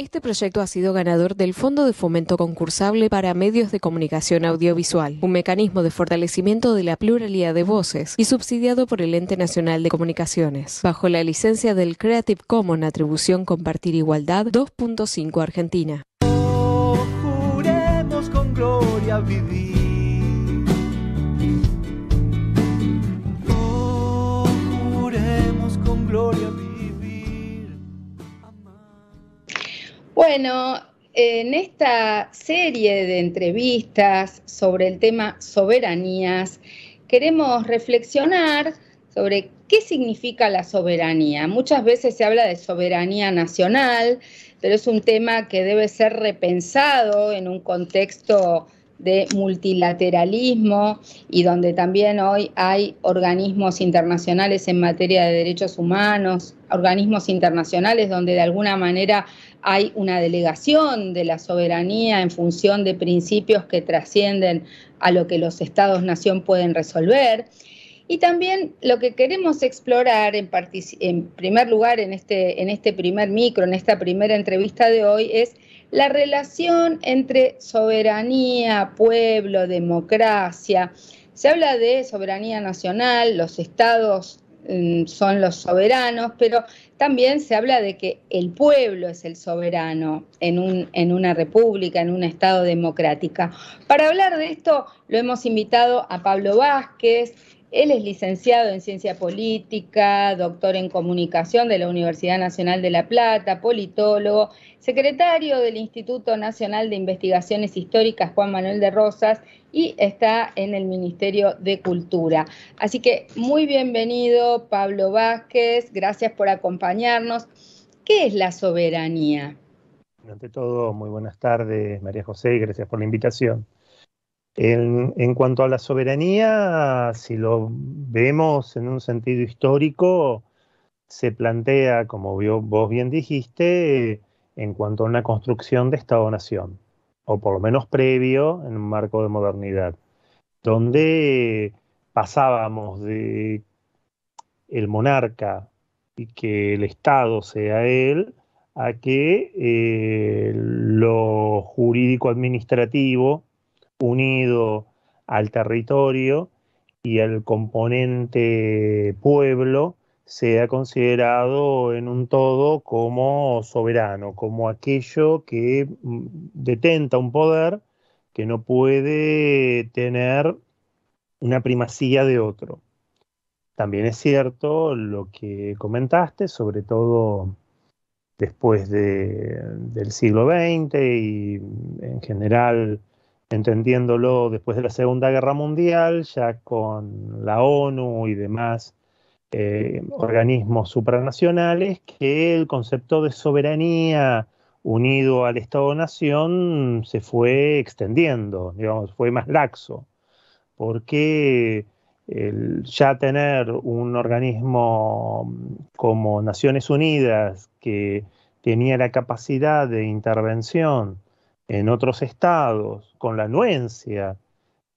Este proyecto ha sido ganador del Fondo de Fomento Concursable para Medios de Comunicación Audiovisual, un mecanismo de fortalecimiento de la pluralidad de voces y subsidiado por el Ente Nacional de Comunicaciones, bajo la licencia del Creative Commons Atribución Compartir Igualdad 2.5 Argentina. Oh, juremos con gloria vivir. Oh, juremos con gloria vivir. Bueno, en esta serie de entrevistas sobre el tema soberanías, queremos reflexionar sobre qué significa la soberanía. Muchas veces se habla de soberanía nacional, pero es un tema que debe ser repensado en un contexto de multilateralismo y donde también hoy hay organismos internacionales en materia de derechos humanos, organismos internacionales donde de alguna manera hay una delegación de la soberanía en función de principios que trascienden a lo que los estados-nación pueden resolver. Y también lo que queremos explorar en primer lugar en este primer micro, en esta primera entrevista de hoy, es la relación entre soberanía, pueblo, democracia. Se habla de soberanía nacional, los estados son los soberanos, pero también se habla de que el pueblo es el soberano en una república, en un estado democrático. Para hablar de esto lo hemos invitado a Pablo Vázquez. Él es licenciado en Ciencia Política, doctor en Comunicación de la Universidad Nacional de La Plata, politólogo, secretario del Instituto Nacional de Investigaciones Históricas Juan Manuel de Rosas y está en el Ministerio de Cultura. Así que muy bienvenido, Pablo Vázquez, gracias por acompañarnos. ¿Qué es la soberanía? Ante todo, muy buenas tardes, María José, y gracias por la invitación. En cuanto a la soberanía, si lo vemos en un sentido histórico, se plantea, como vos bien dijiste, en cuanto a una construcción de Estado-Nación, o por lo menos previo en un marco de modernidad, donde pasábamos de el monarca y que el Estado sea él, a que lo jurídico-administrativo unido al territorio y al componente pueblo sea considerado en un todo como soberano, como aquello que detenta un poder que no puede tener una primacía de otro. También es cierto lo que comentaste, sobre todo después del siglo XX y en general entendiéndolo después de la Segunda Guerra Mundial, ya con la ONU y demás organismos supranacionales, que el concepto de soberanía unido al Estado-Nación se fue extendiendo, digamos, fue más laxo, porque ya tener un organismo como Naciones Unidas que tenía la capacidad de intervención en otros estados, con la anuencia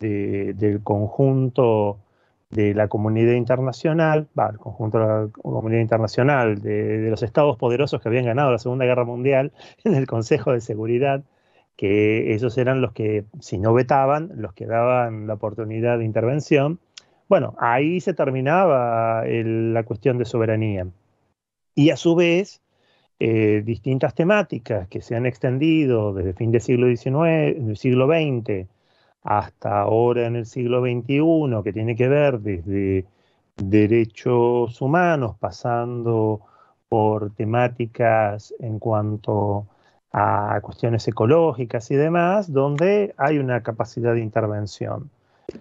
del conjunto de la comunidad internacional, el conjunto de la comunidad internacional, de los estados poderosos que habían ganado la Segunda Guerra Mundial en el Consejo de Seguridad, que esos eran los que, si no vetaban, los que daban la oportunidad de intervención. Bueno, ahí se terminaba la cuestión de soberanía. Y a su vez, distintas temáticas que se han extendido desde el fin del siglo XIX, del siglo XX, hasta ahora en el siglo XXI, que tiene que ver desde derechos humanos, pasando por temáticas en cuanto a cuestiones ecológicas y demás, donde hay una capacidad de intervención.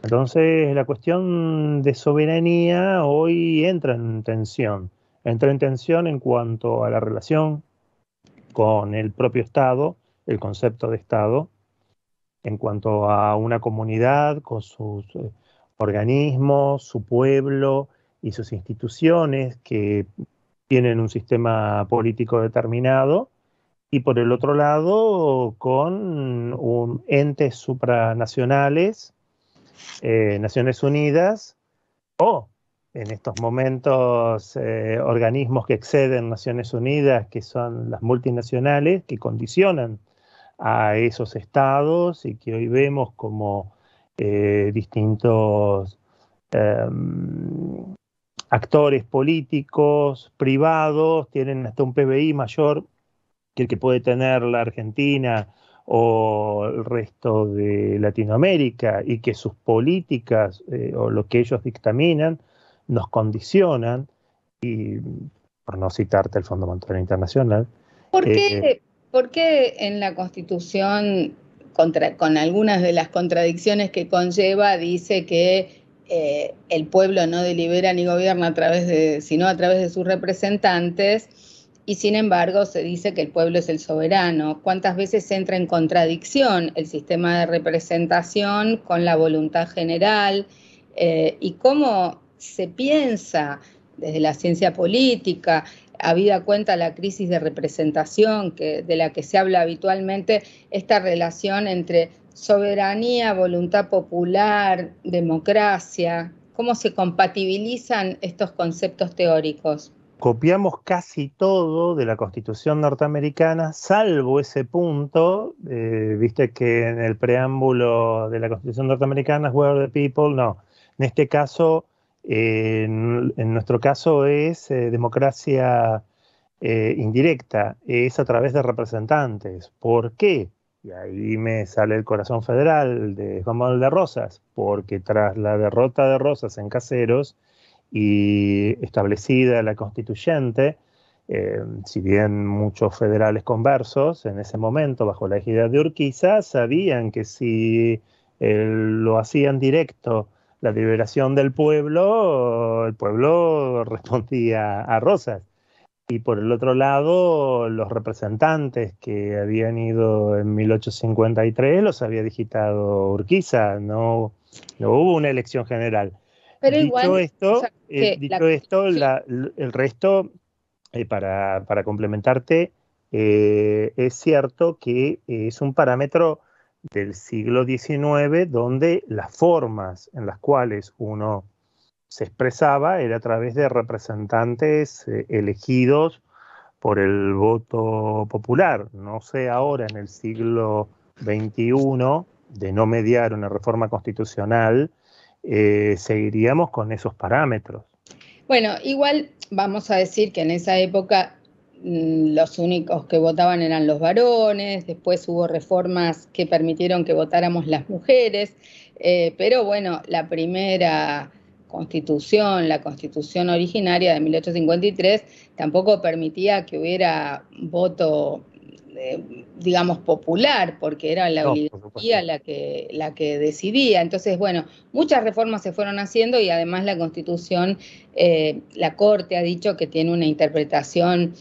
Entonces, la cuestión de soberanía hoy entra en tensión. Entra en tensión en cuanto a la relación con el propio Estado, el concepto de Estado, en cuanto a una comunidad con sus organismos, su pueblo y sus instituciones que tienen un sistema político determinado, y por el otro lado con entes supranacionales, Naciones Unidas o en estos momentos organismos que exceden Naciones Unidas, que son las multinacionales, que condicionan a esos estados y que hoy vemos como distintos actores políticos, privados, tienen hasta un PBI mayor que el que puede tener la Argentina o el resto de Latinoamérica, y que sus políticas o lo que ellos dictaminan nos condicionan, y por no citarte el Fondo Monetario Internacional. ¿Por qué en la Constitución, con algunas de las contradicciones que conlleva, dice que el pueblo no delibera ni gobierna sino a través de sus representantes, y sin embargo se dice que el pueblo es el soberano? ¿Cuántas veces entra en contradicción el sistema de representación con la voluntad general? ¿Y cómo se piensa desde la ciencia política, habida cuenta la crisis de representación de la que se habla habitualmente, esta relación entre soberanía, voluntad popular, democracia? ¿Cómo se compatibilizan estos conceptos teóricos? Copiamos casi todo de la Constitución norteamericana, salvo ese punto. Viste que en el preámbulo de la Constitución norteamericana es "where the people", no. En este caso, en nuestro caso es democracia indirecta, es a través de representantes. ¿Por qué? Y ahí me sale el corazón federal de Juan Manuel de Rosas, porque tras la derrota de Rosas en Caseros y establecida la Constituyente, si bien muchos federales conversos en ese momento bajo la égida de Urquiza sabían que si lo hacían directo la liberación del pueblo, el pueblo respondía a Rosas. Y por el otro lado, los representantes que habían ido en 1853 los había digitado Urquiza, no hubo una elección general. Pero dicho igual, esto, o sea, el resto, para complementarte, es cierto que es un parámetro del siglo XIX, donde las formas en las cuales uno se expresaba era a través de representantes elegidos por el voto popular. No sé ahora, en el siglo XXI, de no mediar una reforma constitucional, seguiríamos con esos parámetros. Bueno, igual vamos a decir que en esa época los únicos que votaban eran los varones, después hubo reformas que permitieron que votáramos las mujeres, pero bueno, la primera Constitución, la Constitución originaria de 1853, tampoco permitía que hubiera voto, digamos, popular, porque era la oligarquía la que decidía. Entonces, bueno, muchas reformas se fueron haciendo, y además la Constitución, la Corte ha dicho que tiene una interpretación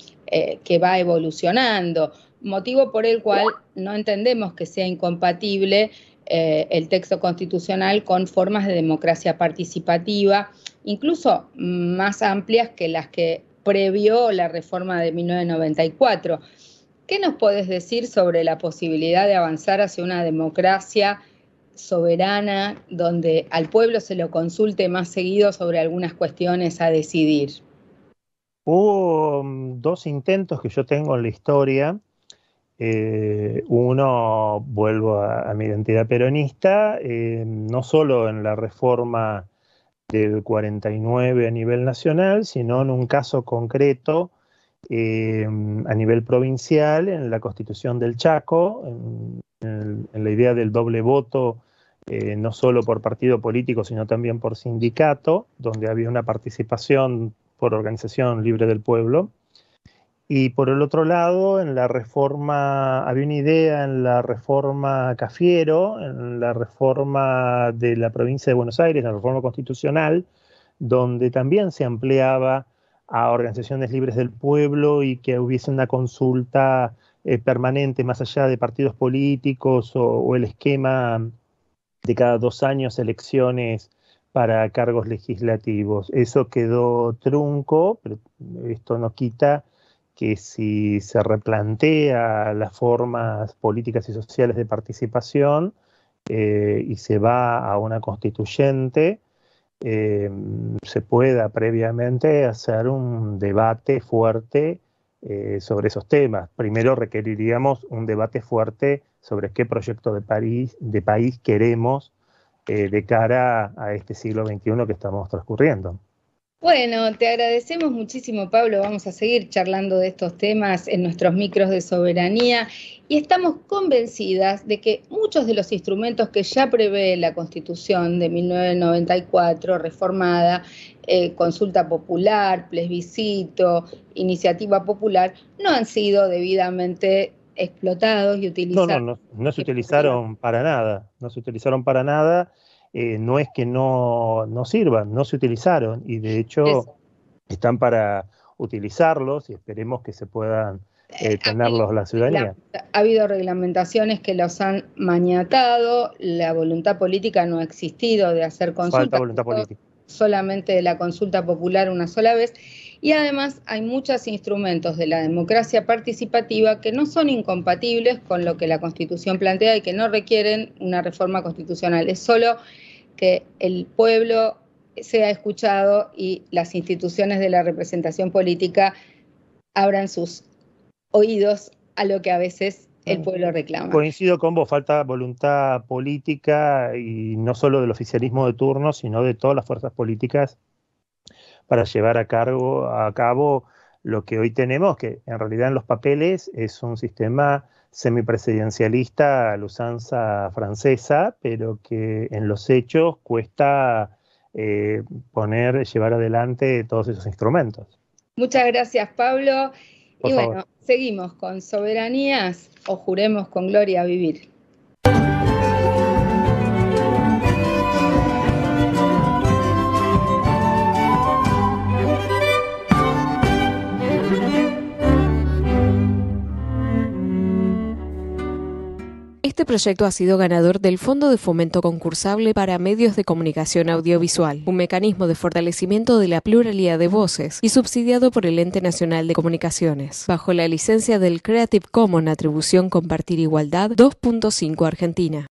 que va evolucionando, motivo por el cual no entendemos que sea incompatible el texto constitucional con formas de democracia participativa, incluso más amplias que las que previó la reforma de 1994. ¿Qué nos podés decir sobre la posibilidad de avanzar hacia una democracia soberana donde al pueblo se lo consulte más seguido sobre algunas cuestiones a decidir? Hubo dos intentos que yo tengo en la historia. Uno, vuelvo a mi identidad peronista, no solo en la reforma del 49 a nivel nacional, sino en un caso concreto a nivel provincial, en la Constitución del Chaco, en la idea del doble voto, no solo por partido político, sino también por sindicato, donde había una participación por organización libre del pueblo. Y por el otro lado, en la reforma, había una idea en la reforma Cafiero, en la reforma de la provincia de Buenos Aires, en la reforma constitucional, donde también se ampliaba a organizaciones libres del pueblo y que hubiese una consulta permanente más allá de partidos políticos o el esquema de cada 2 años elecciones para cargos legislativos. Eso quedó trunco, pero esto no quita que si se replantea las formas políticas y sociales de participación y se va a una constituyente, se pueda previamente hacer un debate fuerte sobre esos temas. Primero requeriríamos un debate fuerte sobre qué proyecto de país queremos de cara a este siglo XXI que estamos transcurriendo. Bueno, te agradecemos muchísimo, Pablo. Vamos a seguir charlando de estos temas en nuestros micros de soberanía y estamos convencidas de que muchos de los instrumentos que ya prevé la Constitución de 1994, reformada, consulta popular, plebiscito, iniciativa popular, no han sido debidamente explotados y utilizados. No se utilizaron para nada, no se utilizaron para nada. No es que no sirvan, no se utilizaron y de hecho están para utilizarlos y esperemos que se puedan tenerlos la ciudadanía. Ha habido reglamentaciones que los han maniatado, la voluntad política no ha existido de hacer consulta. Falta voluntad política. Solamente la consulta popular una sola vez y además hay muchos instrumentos de la democracia participativa que no son incompatibles con lo que la Constitución plantea y que no requieren una reforma constitucional, es solo que el pueblo sea escuchado y las instituciones de la representación política abran sus oídos a lo que a veces el pueblo reclama. Coincido con vos, falta voluntad política y no solo del oficialismo de turno, sino de todas las fuerzas políticas para llevar a cabo lo que hoy tenemos, que en realidad en los papeles es un sistema semipresidencialista a la usanza francesa, pero que en los hechos cuesta llevar adelante todos esos instrumentos. Muchas gracias, Pablo. Por favor. Bueno, seguimos con Soberanías o Juremos con Gloria a Vivir. Este proyecto ha sido ganador del Fondo de Fomento Concursable para Medios de Comunicación Audiovisual, un mecanismo de fortalecimiento de la pluralidad de voces y subsidiado por el Ente Nacional de Comunicaciones, bajo la licencia del Creative Commons Atribución Compartir Igualdad 2.5 Argentina.